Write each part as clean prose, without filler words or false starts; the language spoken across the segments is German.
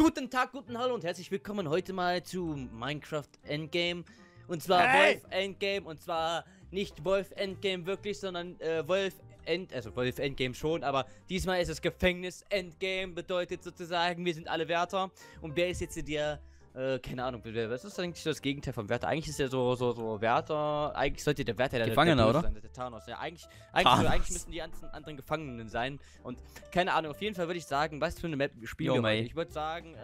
Guten Tag, guten Hallo und herzlich willkommen heute mal zu Minecraft Endgame. Und zwar WOLF Endgame. Und zwar nicht WOLF Endgame wirklich, sondern WOLF Endgame schon. Aber diesmal ist es Gefängnis Endgame. Bedeutet sozusagen, wir sind alle Wärter. Und wer ist jetzt der, keine Ahnung, was ist eigentlich das Gegenteil vom Wärter? Eigentlich ist ja so Wärter, eigentlich sollte der Wärter der Gefangener, oder? Sein, der Thnaos. Ja, eigentlich müssen die ganzen anderen Gefangenen sein. Und keine Ahnung, auf jeden Fall würde ich sagen, was für eine Map spielen wir heute? Ich würde sagen,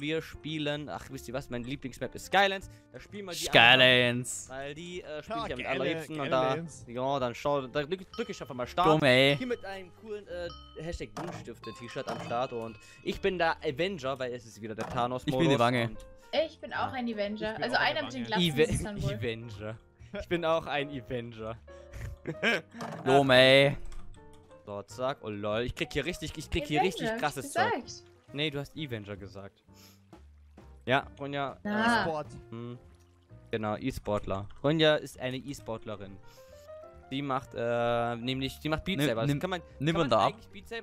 wir spielen, ach, wisst ihr was, meine Lieblingsmap ist Skylands. Da spielen wir die Skylands. Anderen, weil die spiele ich am allerliebsten. Und da, ja, dann schau, da drücke ich einfach mal Start. Hier mit einem coolen Hashtag Buntstifte-T-Shirt am Start. Und ich bin der Avenger, weil es ist wieder der Thnaos-Modus. Ich bin die Wange. Ich bin auch ein Avenger. Also einer mit den Glatzen ist es dann wohl. Avenger. Ich bin auch ein Avenger. Lomey. Dort zack. Oh lol. Ich krieg hier richtig krasses Zeug. Nee, du hast Avenger gesagt. Ja, Ronja. E-Sport. Genau, E-Sportler. Ronja ist eine E-Sportlerin. Die macht, nämlich, die macht Beat Saber. Kann man da ab?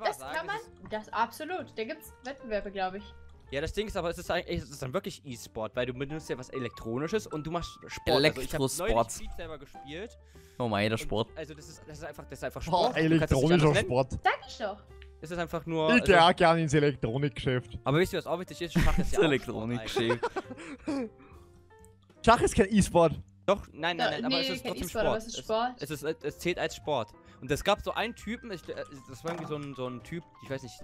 Das sagen? Kann man? Das absolut. Da gibt's Wettbewerbe, glaube ich. Ja, das Ding ist aber, es ist dann wirklich E-Sport, weil du benutzt ja was Elektronisches und du machst Sport. Elektrosport. Also, ich hab neulich selber gespielt. Oh mein, jeder Sport. Also das ist einfach Sport. Oh, elektronischer Sport. Sag ich doch. Es ist einfach nur... Ich gehe auch gerne ins Elektronikgeschäft. Aber wisst ihr, was auch wichtig ist? Schach ist ja auch Elektronikgeschäft. Schach ist kein E-Sport. Doch, nein, aber es ist trotzdem Sport. Aber es ist Sport. Es zählt als Sport. Und es gab so einen Typen, das war irgendwie so ein Typ, ich weiß nicht,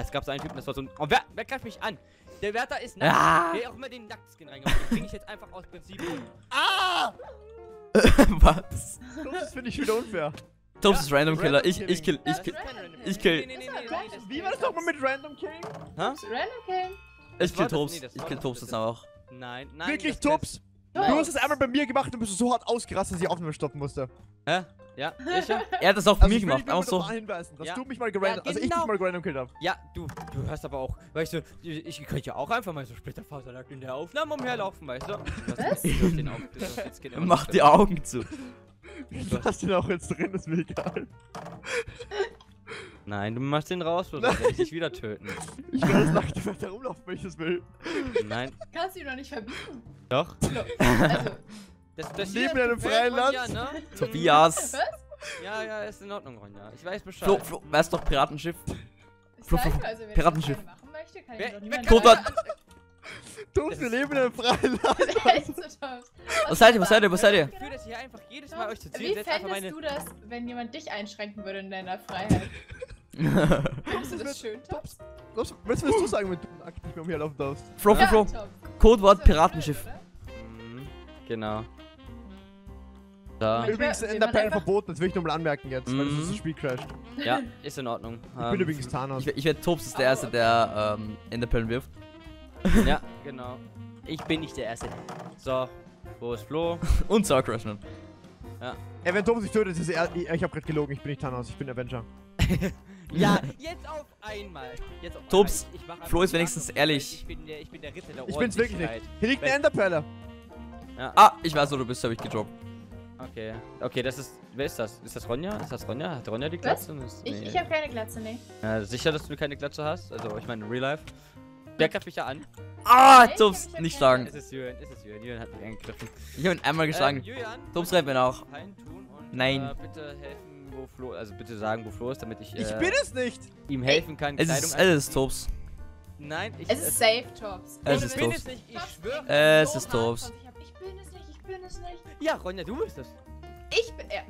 es gab so einen Typen, das war so ein... Oh, wer greift mich an? Der Wärter ist nackt. Wer auch immer den Nacktskin reingemacht hat, den krieg ich jetzt einfach aus Prinzip. Ah! Was? Das finde ich wieder unfair. Tobbs ist Random Killer. Ich kill. Wie war das nochmal mit Random Killing? Random Killing? Ich kill Tobbs. Ich kill Tobbs jetzt auch. Nein. Wirklich, Tobbs? Du hast es einmal bei mir gemacht und bist so hart ausgerastet, dass ich auch nicht mehr stoppen musste. Hä? Ja, sicher? Er hat das auch für mich gemacht, auch so. Hinweisen, dass du mich mal gerandom, also ich dich mal gerandom killt hab. Ja, du hörst aber auch, weißt du, ich könnte ja auch einfach mal so Splitterfaserlack in der Aufnahme umherlaufen, weißt du? Was? Mach die Augen zu. Ich lass den auch jetzt drin, ist mir egal. Nein, du machst den raus, oder werde ich dich wieder töten. Ich werde es nachts weiter rumlaufen, wenn ich das will. Nein. Kannst du ihn doch nicht verbieten. Doch. Also. Das Leben in einem freien Land. Ronja, ne? Tobias. Was? Ja, ist in Ordnung, Ronja. Ich weiß Bescheid. Flo, weißt doch Piratenschiff. Flo, Piratenschiff. Tobbs, wir leben in einem freien Land. Was seid ihr? Ich fühle das hier einfach jedes Mal euch zu ziehen. Wie fändest du das, wenn jemand dich einschränken würde in deiner Freiheit? Findest du das schön, Tobbs? Was willst du sagen, wenn du aktiv umherlaufen darfst? Flo. Codewort Piratenschiff. Genau. Da. Übrigens ist Enderperlen verboten, das will ich nur mal anmerken jetzt, weil das ist ein Spiel crasht. Ja, ist in Ordnung. Ich bin übrigens Thanos. Ich werde Tobbs ist der Erste, der Enderperlen wirft. Ja, genau. Ich bin nicht der Erste. So, wo ist Flo? Und Star Crashman. Ja. Ey, wenn Tobbs sich tötet, ist er... Ich hab grad gelogen, ich bin nicht Thanos, ich bin Avenger. Ja, jetzt auf einmal. Tobbs, Flo ist wenigstens ehrlich. Ich bin der Ritter der Ordnung. Ich bin's wirklich nicht. Hier liegt eine Enderperle. Ja. Ah, ich weiß, wo du bist, habe ich gedroppt. Okay, das ist... Wer ist das? Ist das Ronja? Hat Ronja die Glatze? Nee. Ich habe keine Glatze, nee. Ja, sicher, dass du keine Glatze hast? Also, ich meine, in Real Life. Der greift mich ja an. Ah, hey, Tobbs, nicht schlagen. Es ist Jürgen hat mich angegriffen. Ich habe ihn einmal geschlagen. Tobbs rennt mir auch. Nein. Bitte helfen, wo Flo... Also, bitte sagen, wo Flo ist, damit ich... ich bin es nicht! ...ihm helfen kann, es ist Tobbs. Nein, ich... Es ist safe, Tobbs. Es ist Tobbs. Ich bin es nicht. Ja, Ronja, du bist es. Ich bin... Ja.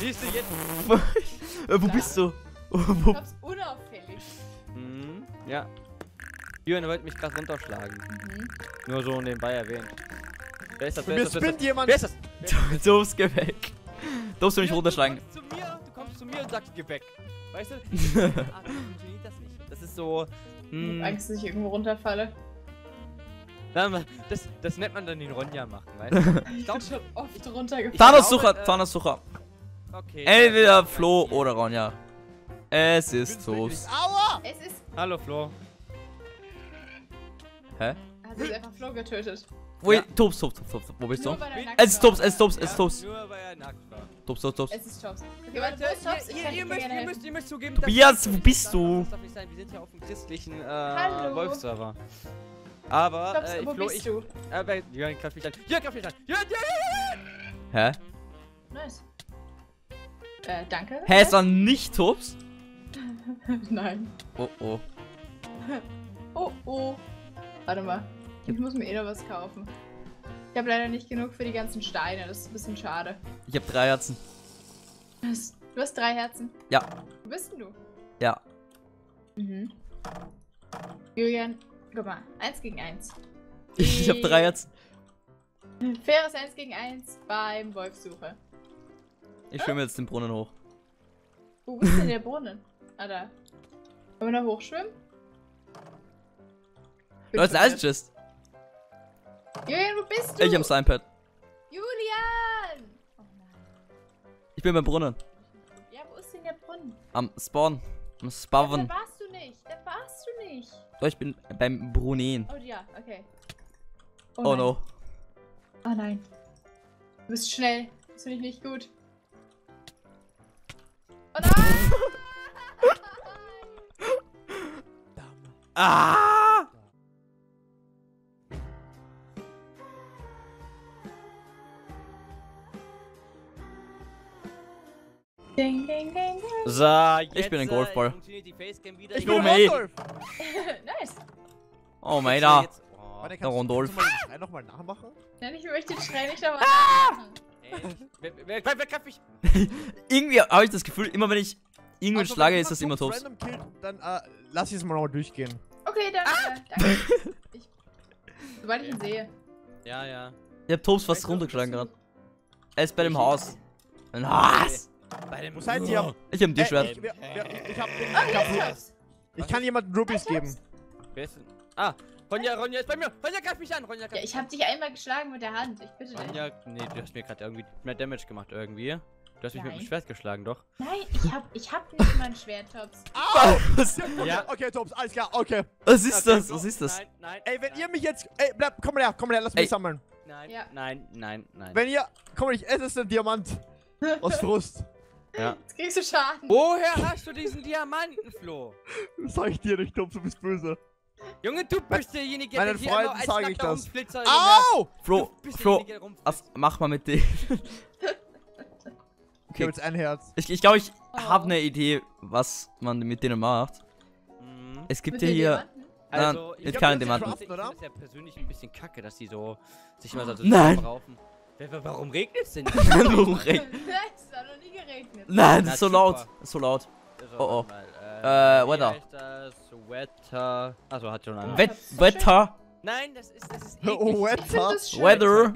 Siehst du jetzt? Wo bist du? Ich hab's unauffällig. Ja. Jürgen wollte mich gerade runterschlagen. Nur so nebenbei erwähnt. Wer ist das? Wer ist das? Tobbs, geh weg. Tobbs, du mich runterschlagen. Du kommst zu mir und sagst, geh weg. Weißt du? Ah, funktioniert das nicht. Das ist so... Ich hab Angst, dass ich irgendwo runterfalle. Das nennt man dann den Ronja machen, weißt du? Ich glaub schon oft runtergefallen. Thnaos-Sucher. Okay. Entweder Flo oder Ronja. Es ist Tobbs. Aua! Hallo, Flo. Hä? Hat sich einfach Flo getötet. Wo Tobbs, wo bist du? Es ist Tobbs. Nur weil er nackt war. Tobbs. Es ist Tobbs. Okay, warte, Tobbs, ihr müsst zugeben, Tobias, wo bist du? Das darf nicht sein, wir sind ja auf dem christlichen Wolf-Server. Aber, Tobbs, wo bist du? Jörn, klaff mich an. Hä? Nice. Danke. Hä, ist dann nicht Tobbs? Nein. Oh. Oh. Warte mal. Ich muss mir eh noch was kaufen. Ich habe leider nicht genug für die ganzen Steine, das ist ein bisschen schade. Ich habe 3 Herzen. Was? Du hast 3 Herzen? Ja. Wo bist denn du? Ja. Mhm. Julian, guck mal, 1 gegen 1. Ich habe 3 Herzen. Faires 1 gegen 1 beim Wolfsuche. Ich schwimme jetzt den Brunnen hoch. Wo ist denn der Brunnen? Ah, da. Wollen wir da hochschwimmen? Das ist alles just. Julian, wo bist du? Ich am Slime-Pad. Julian! Oh nein. Ich bin beim Brunnen. Ja, wo ist denn der Brunnen? Am Spawn. Am Spawn. Ja, da warst du nicht. Doch, ich bin beim Brunnen. Oh ja, okay. Oh no. Oh nein. Du bist schnell. Das finde ich nicht gut. Oh nein! Ah! So, ich bin ein Golfball. Ich bin ein Golf. Nice. Oh mein Gott. Der Rondolf. Kannst du den Schrei nochmal nachmachen? Nein, ich möchte den Schrei nicht nochmal nachmachen. Wer kann mich? Irgendwie habe ich das Gefühl, immer wenn ich irgendwen also, schlage, ist das immer Tobbs. Dann lass ich es mal nochmal durchgehen. Okay, dann danke. Sobald ich ihn sehe. Ja. Ich hab Tobbs fast runtergeschlagen gerade. Er ist bei dem Haus. Ein Haus! Muss halt hier. Ich hab ein D-Schwert. Ich kann jemandem Rubies geben. Wer ist denn? Ah, Ronja ist bei mir. Ronja, greif mich an. Ronja, ja, ich hab dich einmal geschlagen mit der Hand. Ich bitte dich. Ronja, nee, du hast mir gerade irgendwie mehr Damage gemacht irgendwie. Du hast mich mit dem Schwert geschlagen, doch. Nein, ich hab nicht mal ein Schwert, Tobbs. Au! Ja. Okay, Tobbs, alles klar, okay. Was ist das? Nein. Ey, wenn ihr mich jetzt... Ey, bleib, komm mal her, lass mich sammeln. Nein. Wenn ihr... Komm mal, ich esse einen Diamant. Aus Frust. Ja. Jetzt kriegst du Schaden. Woher hast du diesen Diamanten, Flo? Das sag ich dir nicht, Tobbs, du bist böse. Junge, du bist derjenige, der hier noch als nackter Umflitzer... Au! Flo, mach mal mit dem. Okay, jetzt ein Herz. Ich glaube, ich habe eine Idee, was man mit denen macht. Mhm. Es gibt ja hier... Also, ich kann den Diamanten. Ich finde es ja persönlich ein bisschen kacke, dass die so... sich mal so zusammenraufen. Warum regnet es denn nicht? Warum regnet es? Es hat noch nie geregnet. Nein, das ist so laut. Das ist so laut. Oh. Wetter. Wetter. Also hat schon einen. Wetter. Nein, das ist eklig. Wetter.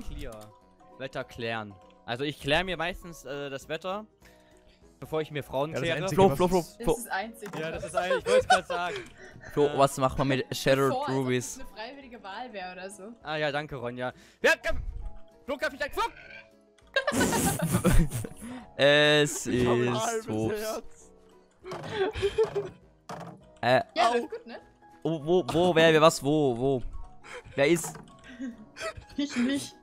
Wetter klären. Also ich kläre mir meistens das Wetter, bevor ich mir Frauen kläre. Flo. Das ist das Einzige. Ja, das ist eigentlich, ich wollte es gerade sagen. Flo, was macht man mit Shattered Rubies? Eine freiwillige Wahl wäre oder so. Ah ja, danke Ronja. Ja, komm. Flug! Es ist Tobbs. Ja, das ist gut, ne? Oh, wer, was, wo? Wer ist? Ich nicht.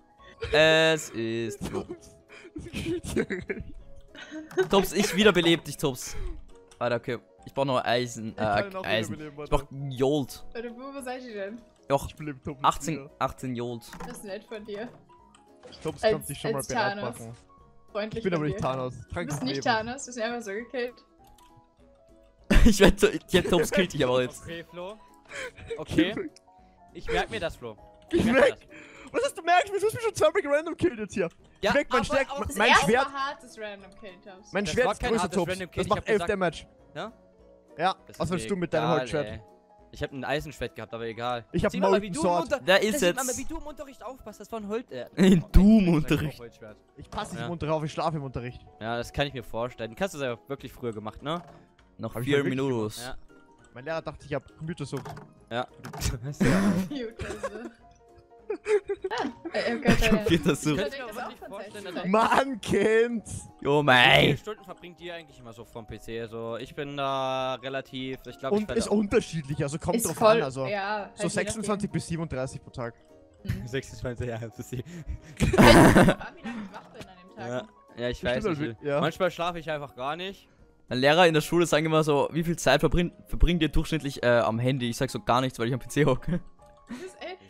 Es ist Tobbs. Tobbs, ich wiederbelebe dich, Tobbs. Warte, okay. Ich brauch noch Eisen. Eisen. Ich brauch Gold. Warte, wo seid ihr denn? Doch, 18 Gold. Das ist nett von dir. Tobbs kommt sich schon mal beatbacken. Ich bin aber nicht Thnaos. Du bist nicht Thnaos, du bist einfach so gekillt. Ich werde Tobbs killt dich aber jetzt. Okay, Flo. Okay. Ich merk mir das, Flo. Was hast du merkst? Du hast mich schon zweimal random killt jetzt hier. Ja, ich merk, mein Schwert. Mein Schwert ist größer, Tobbs. Das macht 11 Damage. Ja? Ja, was willst du mit deinem Holzschwert? Ich hab ein Eisenschwert gehabt, aber egal. Ich hab Molten Sword. Da ist jetzt. Aber wie du im Unterricht aufpasst, das war ein Holz. Du im Unterricht. Ich passe nicht im Unterricht auf, ich schlafe im Unterricht. Ja, das kann ich mir vorstellen. Kannst du das ja wirklich früher gemacht, ne? Noch 4 Minuten. Ja. Mein Lehrer dachte, ich hab Computersucht. Ja. Computersucht. Mann, Kind! Jo, mei! Wie viele Stunden verbringt ihr eigentlich immer so vom PC? Also, ich bin da relativ. Ich glaube, ich bin. Und ist unterschiedlich, also kommt drauf an. Also, ja, halt so 26 bis 37 pro Tag. Minuten. 26, ja, das ist sie. Ich weiß nicht, ab, wie lange ich wach bin an dem Tag. Ja, ja, ich weiß nicht. Ja. Manchmal schlafe ich einfach gar nicht. Ein Lehrer in der Schule sagen immer so, wie viel Zeit verbringt ihr durchschnittlich am Handy? Ich sag so gar nichts, weil ich am PC hocke.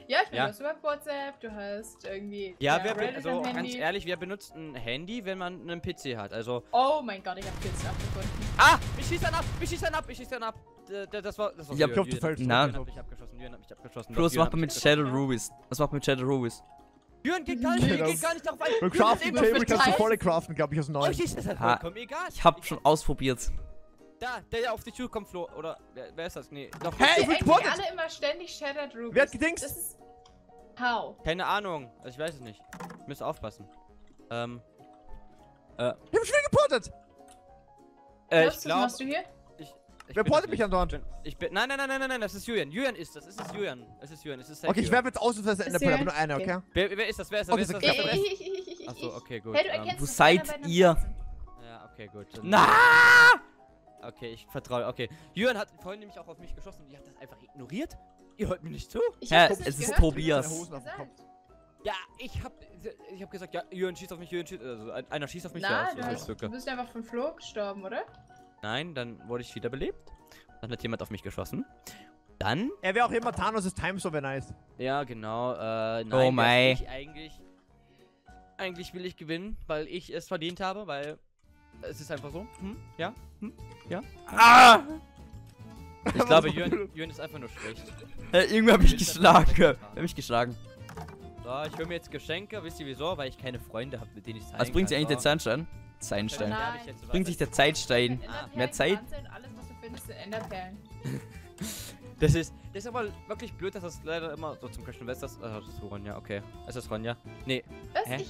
Ja, ich bin ja. Du hast über WhatsApp, du hast irgendwie... Ja, ja, wer also ganz ehrlich, wer benutzt ein Handy, wenn man einen PC hat? Also... Oh mein Gott, ich hab Kills abgefunden. Ah! Ich schieß einen ab! Ich schieß einen ab! Ich schieß einen ab! Das war ich hab Jürgen, ich hab geschossen. Flo, was macht man mit Shadow Rubies? Was macht man mit Shadow Rubies? Jürgen geht gar nicht darauf ein! Mit Crafting Table kannst du volle craften, glaub ich, aus dem Neuen. Ich schieß das halt vollkommen egal! Ich hab schon ausprobiert. Da, der auf dich zukommt, Flo, oder wer ist das? Nee, doch. Hey, ich bin alle immer ständig Shattered Rubies. Wer hat gedingst? Das ist how? Keine Ahnung, also ich weiß es nicht. Müsst aufpassen. Ich hab schnell geportet! Ich glaub, was machst du hier? Wer portet mich an dort? Ich bin, nein, das ist Julian. Es ist Julian. Okay, ich werfe jetzt aus und das ist Ende, aber nur einer, okay? Wer ist das? Wer ist das? Achso, okay, gut. Wo seid ihr? Ja, okay, gut. Na! Okay, ich vertraue. Okay. Jürgen hat vorhin nämlich auch auf mich geschossen und ich hab das einfach ignoriert. Ihr hört mir nicht zu? Ja, es ist Tobias. Ja, ich hab gesagt, ja, Jürgen schießt auf mich, also einer schießt auf mich. Na, ja, du bist einfach von Flo gestorben, oder? Nein, dann wurde ich wiederbelebt. Dann hat jemand auf mich geschossen. Dann? Er wäre auch immer Thnaos ist Times over nice. Ja, genau. Nein, oh mein. Eigentlich will ich gewinnen, weil ich es verdient habe, weil... Es ist einfach so. Ja. Ah! Ich glaube, Jürgen ist einfach nur schlecht. Irgendwie habe ich geschlagen. So, ich hole mir jetzt Geschenke. Wisst ihr wieso? Weil ich keine Freunde habe, mit denen ich zeigen kann. Was bringt sich eigentlich der Zahnstein? Bringt sich der Zeitstein. Mehr Zeit? Alles, was du findest, sind Enderperlen. Das ist aber wirklich blöd, dass das leider immer so zum Crashen wird. Das ist Ronja, okay. Ist das Ronja? Nee. Was? Hä?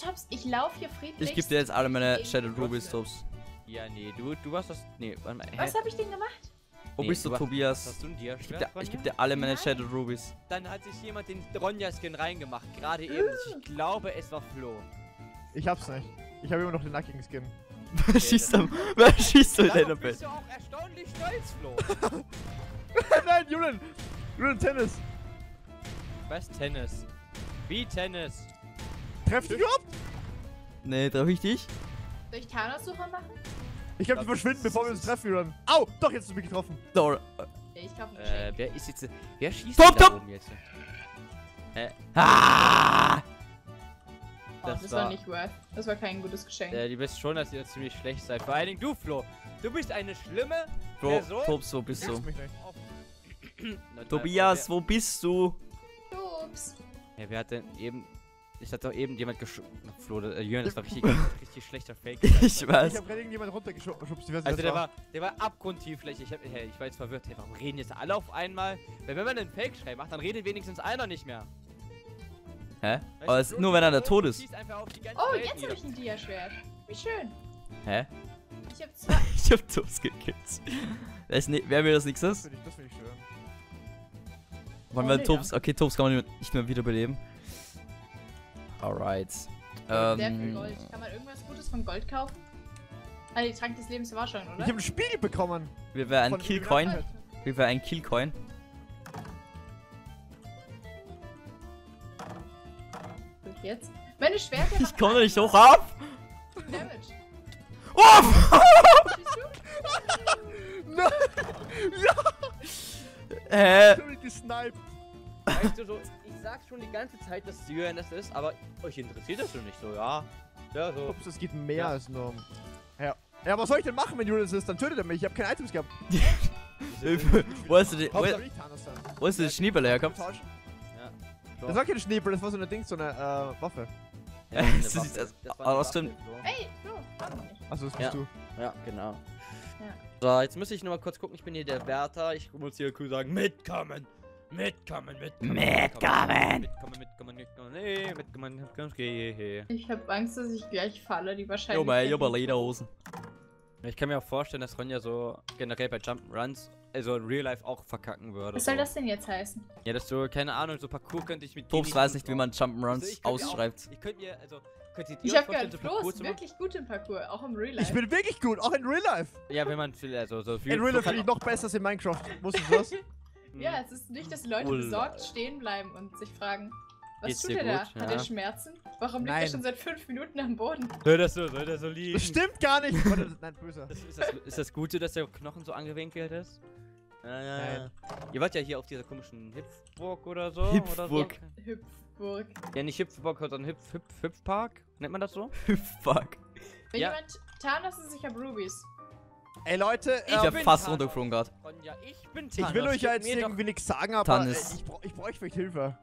Tobbs, ich laufe hier friedlich. Ich gebe dir jetzt alle meine Shadow Rubies, Tobbs. Ja, nee, du warst das... Nee, warte mal. Was hab ich denn gemacht? Wo bist du, Tobias? Hast du ein Dia-Schwert, Ronja? Ich gebe dir alle meine Shadow Rubies. Dann hat sich jemand den Ronja-Skin reingemacht, gerade eben. Ich glaube, es war Flo. Ich hab's nicht. Ich habe immer noch den nackigen Skin. Wer schießt da in deiner Bett? Du bist ja auch erstaunlich stolz, Flo. Nein, Julian! Julian, Tennis! Was? Tennis? Wie Tennis? Treff dich überhaupt? Nee, treff ich dich? Soll ich Thanaussucher machen? Ich hab dich verschwinden, bevor wir uns treffen, Julian. Au! Doch, jetzt hast du mich getroffen. Sorry. Ich glaub nicht. Wer ist jetzt... Wer schießt da oben jetzt? Das war nicht worth. Das war kein gutes Geschenk. Du bist schon, dass ihr ziemlich schlecht seid. Vor allen Dingen du, Flo. Du bist eine schlimme Person. Tobbs, wo bist du? Tobias, wo bist du? Tobbs. Ja, wer hat denn eben... Ich hatte doch eben jemand geschoben. Flo, Jürgen, das war richtig schlechter Fake. Ich weiß. Ich hab gerade irgendjemand runtergeschoben. Also der war abgrundtief schlecht. Ich war jetzt verwirrt. Hey, warum reden jetzt alle auf einmal? Weil wenn man einen Fake-Schrei macht, dann redet wenigstens einer nicht mehr. Hä? Aber es ist nur, wenn er da tot ist. Oh, jetzt habe ich ein Dia-Schwert. Wie schön. Hä? Ich hab zwei. Ich hab Tobbs gekillt. Wer will das nächstes? Das will ich schwören. Wollen wir Tobbs? Okay, Tobbs kann man nicht mehr wiederbeleben. Alright. Sehr viel Gold. Kann man irgendwas Gutes von Gold kaufen? Ah, die Trank des Lebens war schon, oder? Ich hab einen Spiegel bekommen. Wie wäre ein Killcoin? Jetzt? Meine Schwerter. Ich komme nicht hoch ab! Damage. Oh! Nein! Ja! Weißt du so, ich sag schon die ganze Zeit, dass Jürgen das ist, aber euch interessiert das schon nicht so, ja? Ja, so. Ups, es geht mehr als nur. Ja. Ja, was soll ich denn machen, wenn Jürgen das ist? Dann tötet er mich, ich hab keine Items gehabt. Wo hast du den. Wo ist der Schneeball herkommt? Das war kein Schneeball, das war so eine Ding, so eine Waffe. Ja, das war eine Waffe. Hey, du! Achso, das bist du. Ja, genau. Ja. So, jetzt müsste ich nur mal kurz gucken, ich bin hier der Wärter. Ich muss hier cool sagen, mitkommen. Ich hab Angst, dass ich gleich falle, die Wahrscheinlichkeit. Jo, bei Lederhosen. Ich kann mir auch vorstellen, dass Ronja so generell bei Jump'n'Runs, also in Real Life, auch verkacken würde. Was soll das denn jetzt heißen? Ja, dass du, keine Ahnung, so Parkour könnte ich mit... Tobbs weiß nicht, wie man Jump'n'Runs ausschreibt. Ich hab gehört, Flo ist wirklich gut im Parkour, auch im Real Life. Ich bin wirklich gut, auch in Real Life. Ja, wenn man viel, also so viel... In Real Life bin ich noch besser als in Minecraft, wusstest du das? Ja, es ist nicht, dass Leute besorgt stehen bleiben und sich fragen, was tut er da? Hat er Schmerzen? Warum liegt er schon seit 5 Minuten am Boden? Soll das so liegen? Stimmt gar nicht! Nein, böse. Ist das Gute, dass der Knochen so angewinkelt ist? Nein. Ihr wart ja hier auf dieser komischen Hüpfburg oder so. Hüpfburg. Ja, nicht Hüpfburg, sondern Hüpfpark. Nennt man das so? Hüpfpark. Wenn jemand Thnaos ist, ich hab Rubies. Ey Leute, ich bin fast runtergeflogen gerade. Ronja, ich bin Thnaos. Ich will euch ja jetzt irgendwie nichts sagen, aber ich brauche vielleicht Hilfe.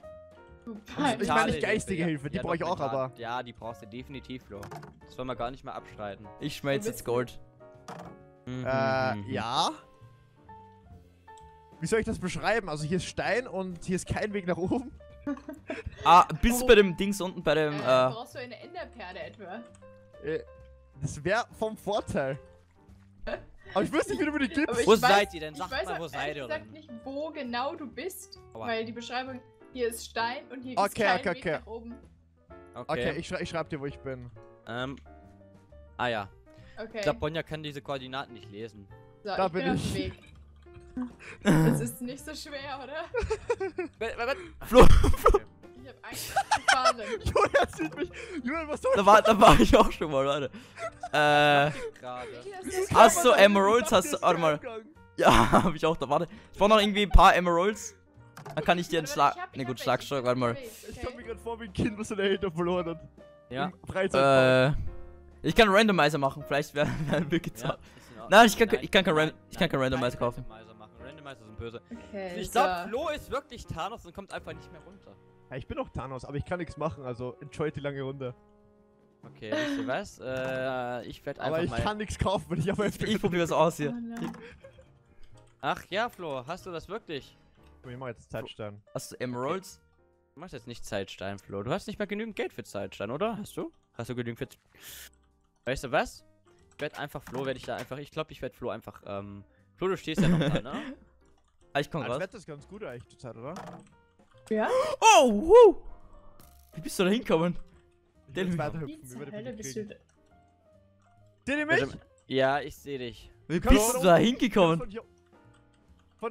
Ich meine nicht geistige Hilfe, die brauche ich auch, aber... Ja, die brauchst du definitiv, Flo. Das wollen wir gar nicht mal abstreiten. Ich schmelze jetzt Gold. Ja? Wie soll ich das beschreiben? Also hier ist Stein und hier ist kein Weg nach oben. Bis bei dem Dings unten, bei dem... brauchst du eine Enderperle etwa? Das wäre vom Vorteil. Aber ich wüsste nicht, wie du mir die gibst. Wo seid ihr denn? Sag mal, wo seid ihr? Ich sag nicht, wo genau du bist, weil die Beschreibung... Hier ist Stein und hier ist kein Weg nach oben. Okay, ich schreib dir, wo ich bin. Okay. Ich glaube, Ronja kann diese Koordinaten nicht lesen. So, da bin ich. Auf dem Weg. Das ist nicht so schwer, oder? Flo! Ich hab Angst, ich Junge, er sieht mich. Junge, was soll ich machen? Da war ich auch schon mal, Leute. Hast du Emeralds? Warte mal. Ja, hab ich auch da. Warte. Ich brauch noch irgendwie ein paar Emeralds. Dann kann ich dir einen Schlag. Ne, gut, Schlagstock, warte mal. Ich komm mir gerade vor wie ein Kind, was in der Hälfte verloren hat. Ja. Ich kann einen Randomizer machen, vielleicht wäre ein Weg gezahlt. Nein, ich kann keinen Randomizer kaufen. Randomizer sind böse. Okay, ich glaube, Flo ist wirklich Thnaos und kommt einfach nicht mehr runter. Ja, ich bin auch Thnaos, aber ich kann nichts machen, also enjoy die lange Runde. Okay, wisst ihr was? Ich werde einfach. Aber ich kann nichts kaufen, weil ich auf FB bin. Ich probiere das aus hier. Ach ja, Flo, hast du das wirklich? Ich mach jetzt Zeitstein. Hast du Emeralds? Okay. Du machst jetzt nicht Zeitstein, Flo. Du hast nicht mehr genügend Geld für Zeitstein, oder? Hast du? Hast du genügend für... Weißt du was? Ich werd einfach Flo, ich glaube, ich werde Flo einfach, Flo, du stehst ja noch da, ne? Ich komm raus. Das Wetter ist ganz gut eigentlich zur Zeit, oder? Ja? Oh, wow! Wie bist du da hingekommen? Seht ihr mich? Ja, ich sehe dich. Wie bist du da hingekommen?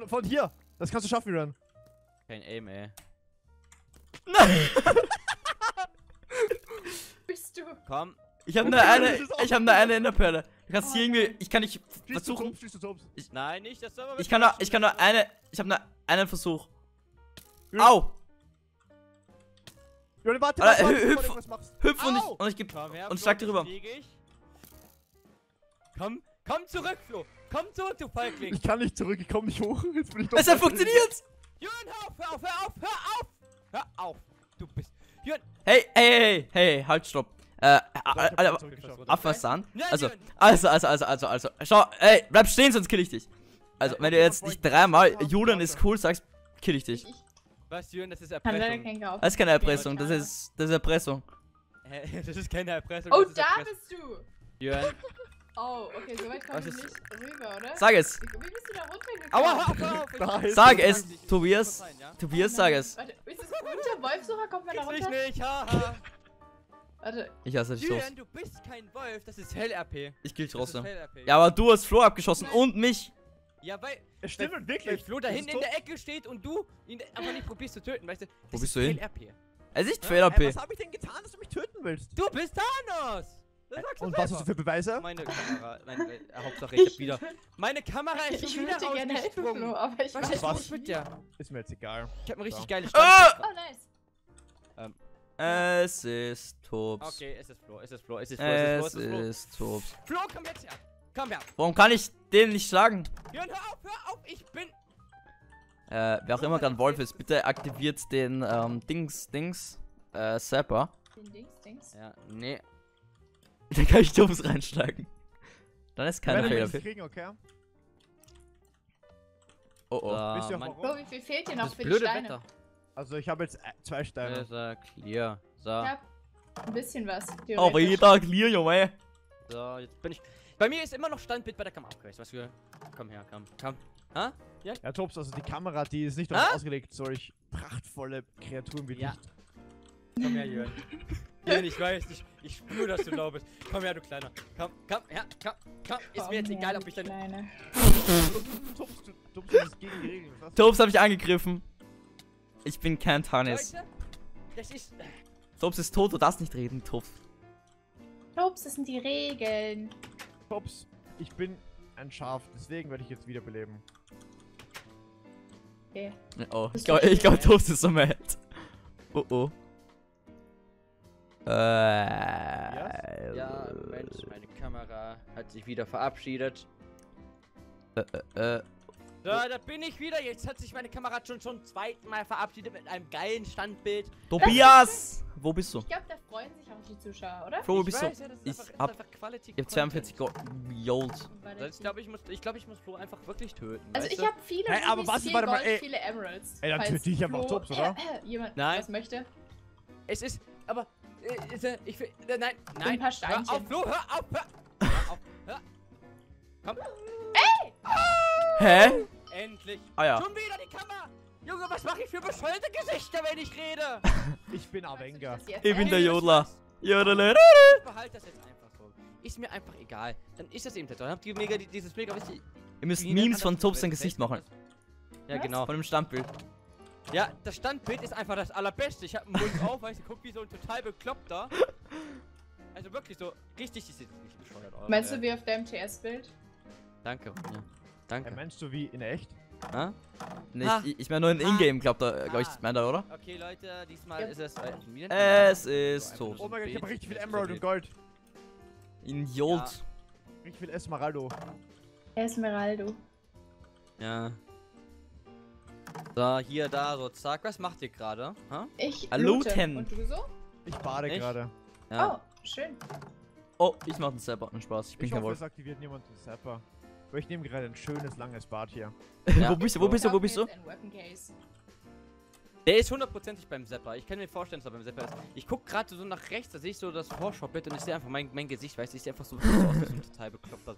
Von hier! Das kannst du schaffen, Ron. Kein Aim, ey. Nein! Bist du? Komm. Ich hab nur eine Enderperle. Du kannst hier irgendwie. Ich kann nicht versuchen. Nein, nicht. Das soll ich kann nur eine. Ich hab nur einen Versuch. Ja. Au! Ron, warte, hüpf und ich geb. Und schlag dir rüber. Komm zurück, Flo. Komm zurück, du Feigling! Ich kann nicht zurück, ich komm nicht hoch. Jetzt bin ich doch. Es hat funktioniert! Jürgen, hör auf, hör auf, hör auf! Hör auf! Du bist. Jürgen! Hey, halt, stopp. Affasan? Also. Schau, ey, bleib stehen, sonst kill ich dich. Also, wenn du jetzt nicht dreimal Jürgen ist cool sagst, kill ich dich. Was, Jürgen, das ist Erpressung. Das ist keine Erpressung, das ist Erpressung. Das ist keine Erpressung. Oh, da bist du! Jürgen. Oh, okay, so weit kommst du nicht rüber, oder? Sag es! Wie bist du da runtergekommen? Aua! Sag es, Tobias! Tobias, sag es! Warte, ist es unter Wolfsucher? Kommt man da runter? Ich haha! Warte. Ich hasse dich so. Du bist kein Wolf, das ist Hell-RP. Ich kill dich trotzdem. Ja, aber du hast Flo abgeschossen und mich! Ja, weil... Es stimmt wirklich! Flo da hinten in der Ecke steht und du ihn aber nicht probierst zu töten, weißt du? Wo bist du hin? Es ist Hell-RP. Was hab ich denn getan, dass du mich töten willst? Du bist Thnaos! Und was hast du für Beweise? Meine Kamera. Nein, Hauptsache ich hab wieder. Meine Kamera ist schon wieder rausgesprungen. Aber ich weiß nicht. Ist mir jetzt egal. Ich hab ein richtig geiles Stand. Oh, nice. Es ist Tobbss. Okay, es ist Flo. Flo, komm jetzt her. Komm her. Warum kann ich den nicht schlagen? Jürgen, hör auf, ich bin... Wer auch immer gerade Wolf ist, bitte aktiviert den, Zapper. Den Dings? Ja, nee. Dann kann ich Tobbss reinschlagen. Dann ist keiner Fehler. Okay? Oh. Wie viel fehlt dir noch für die Steine? Wetter. Also ich habe jetzt 2 Steine. Clear. So. Ich hab ein bisschen was. Aber jeder clear, Junge. So, jetzt bin ich... Bei mir ist immer noch Standbild bei der Kamera. Was für... Komm her, komm. Ha? Ja, Tobbss, also die Kamera, die ist nicht darauf ausgelegt, solch prachtvolle Kreaturen wie dich. Komm her, Jürgen. Nein, ich weiß, ich spüre, dass du da bist. Komm her, du Kleiner. Komm, komm, ja, komm, komm. Ist mir jetzt egal, ob ich dann... Tobbss hab ich angegriffen. Ich bin kein Thnaos. Tobbss ist tot, du darfst nicht reden, Tobbss. Tobbss, das sind die Regeln. Tobbss, ich bin ein Schaf, deswegen werde ich jetzt wiederbeleben. Okay. Oh, ich glaub, Tobbss ist so mad. Oh, oh. Ja, Mensch, meine Kamera hat sich wieder verabschiedet. Ja, da bin ich wieder. Jetzt hat sich meine Kamera schon zweiten Mal verabschiedet mit einem geilen Standbild. Tobias! Wo bist du? Ich glaube, da freuen sich auch die Zuschauer, oder? Wo bist du? Ich hab 42 Gold. Ich glaube, ich muss Flo einfach wirklich töten. Also, ich habe viele, hey, aber was, warte mal, ey, viele Emeralds. Ey, dann töte ich einfach Tobbs, oder? Jemand, nein, was möchte. Es ist, aber, ich will, nein, nein. Ein paar Steinchen. Hör auf, Flo, hör auf, hör auf, hör. Komm. Ey! Hä? Endlich. Ah, ja. Schon wieder die Kamera. Junge, was mache ich für bescheuerte Gesichter, wenn ich rede? Ich bin Avenger. Ich bin der Jodler. Jodler. Ich behalte das jetzt einfach so. Ist mir einfach egal. Dann ist das eben der Toll. Habt ihr mega dieses Bild, aber ihr müsst Memes von Tobbs sein Gesicht machen. Ja, genau. Von dem Standbild. Ja, das Standbild ist einfach das allerbeste. Ich hab einen Mund auf, weil ich guck wie so ein total bekloppter. Also wirklich so richtig, ist jetzt nicht bescheuert aus. Meinst du wie auf deinem TS-Bild? Danke, Ronja. Danke. Meinst du wie in echt? Ah? Nee, ich meine nur in Ingame, glaub ich, meint er, oder? Okay, Leute, diesmal ist es... es ist tot. Oh mein Gott, ich hab richtig viel Emerald und Gold. In Jolt. Ja. Richtig viel Esmeraldo. Esmeraldo. Ja. So, hier, da, so, zack. Was macht ihr gerade? Ich looten. Und du so? Ich bade gerade. Ja. Oh, schön. Oh, ich mach den Zapper. Spaß, ich bin kein Wolf. Ich hoffe, es aktiviert niemand den Zapper. Aber ich nehme gerade ein schönes, langes Bad hier. Ja. Wo bist du? Der ist hundertprozentig beim Zapper. Ich kann mir vorstellen, dass er beim Zapper ist. Ich guck gerade so nach rechts, da sehe ich so das Vorschaubild und ich sehe einfach mein Gesicht, weißt du, ich sehe einfach so aus, dass ich total bekloppt habe.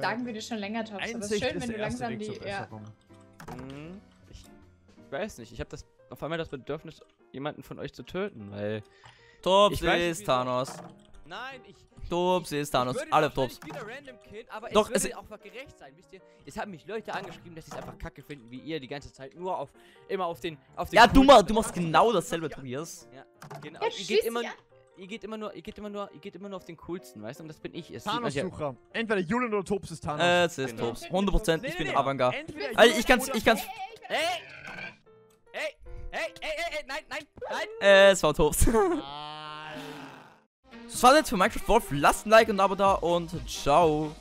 Sagen wir dir schon länger, Tobbs, aber es ist schön, wenn du langsam die... Ich weiß nicht, ich habe auf einmal das Bedürfnis, jemanden von euch zu töten, weil... Tobbs ist Thnaos. Nein, Tobbs ist Thnaos. Alle Tobbs. Doch, es würde auch mal gerecht sein, wisst ihr? Es haben mich Leute angeschrieben, dass sie es einfach kacke finden, wie ihr die ganze Zeit nur auf den Ja, du machst genau dasselbe, Tobias. Ja, genau. Ihr geht immer nur auf den coolsten, weißt du? Und das bin ich. Thnaos-Sucher. Entweder Julian oder Tobbs ist Thnaos. Es ist Tobbs. 100%, ich bin Avanga. Also, ich kann's. Ey, nein, nein, nein. Es war Tobbs. Das war's jetzt für Minecraft WOLF. Lasst ein Like und ein Abo da und ciao.